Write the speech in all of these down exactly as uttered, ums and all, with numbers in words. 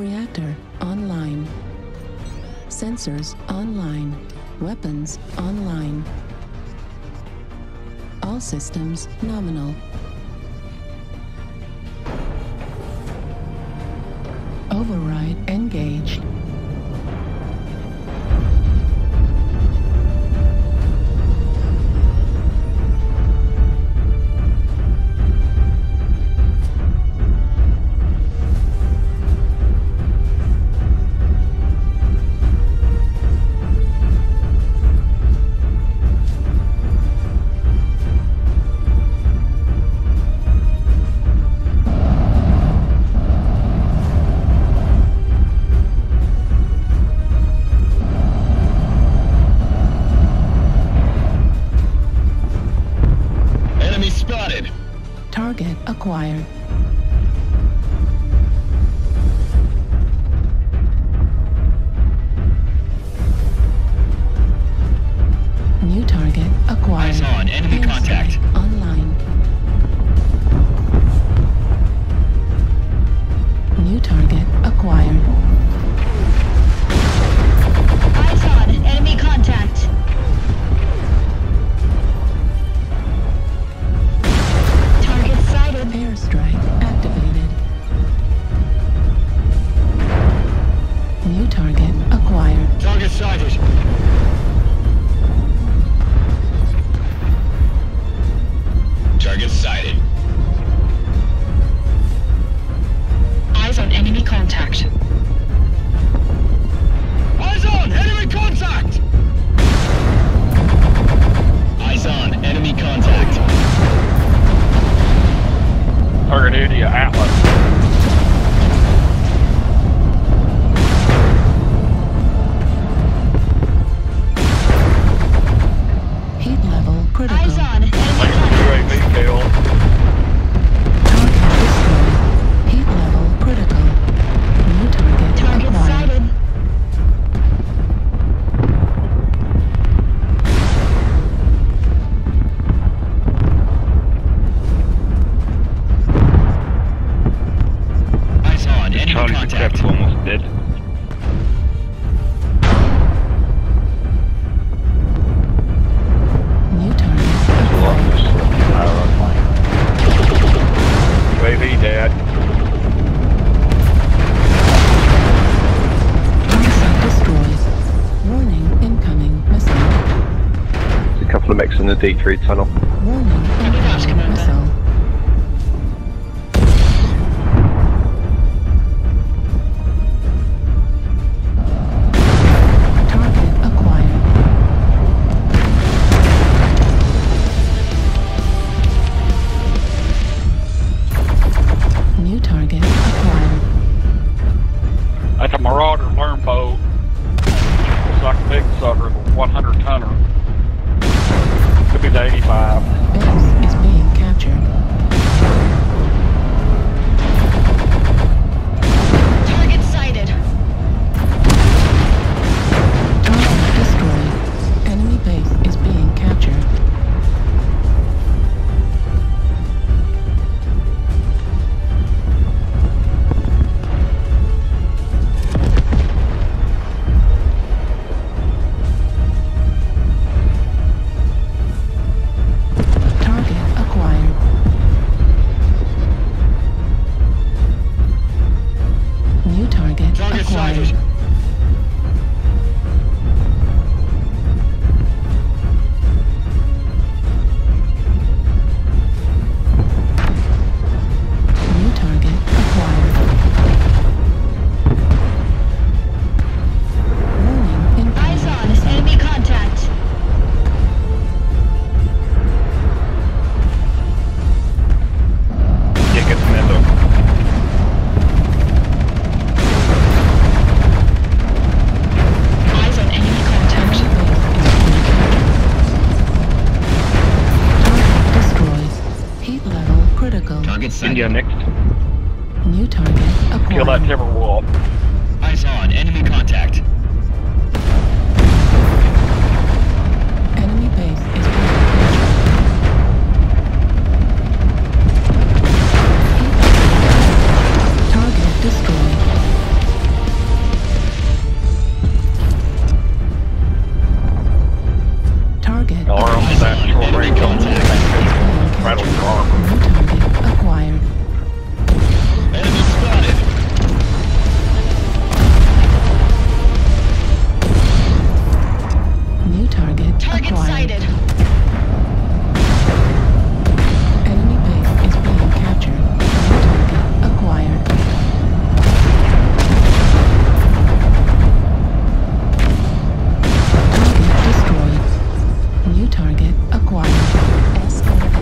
Reactor online. Sensors online. Weapons online. All systems nominal. Override engaged. Target acquired. New target acquired. Eyes on, enemy Air contact. Online. New target acquired. Eyes on, enemy contact. The D three tunnel. Warning. Target acquired. New target acquired. That's a Marauder Learn Bow. Looks like a big sucker, one hundred tonner. Could be the eighty-five. Base is being captured. Target sighted. Target destroyed. Enemy base is being captured. India next. New target acquired. Kill that timber wall. Eyes on, enemy contact. Enemy base is being captured. Target destroyed. Vital draw. Acquired. Enemy spotted. New target. Target acquired. Sighted. Enemy base is being captured. New target acquired. Target destroyed. New target acquired.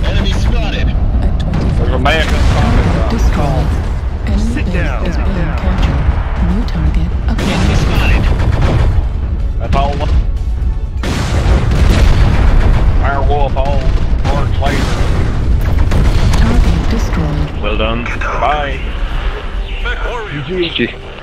Enemy spotted. There's a man that's on it. Sit down. Is being captured. New target acquired. Enemy spotted. That's all. Firewolf, all large laser. Target destroyed. Well done. Bye. G G.